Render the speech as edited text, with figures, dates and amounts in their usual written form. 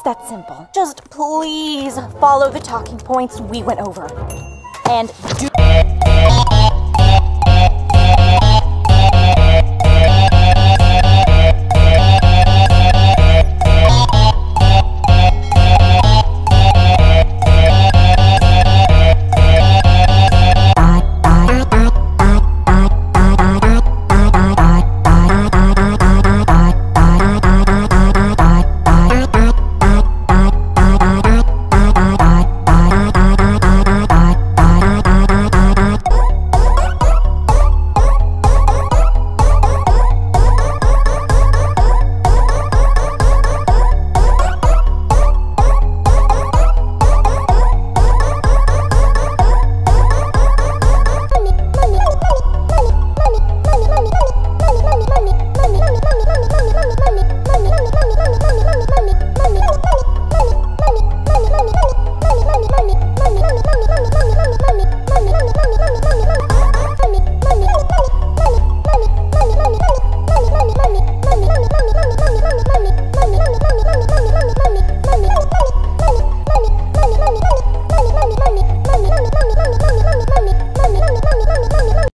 It's that simple. Just please follow the talking points we went over. And do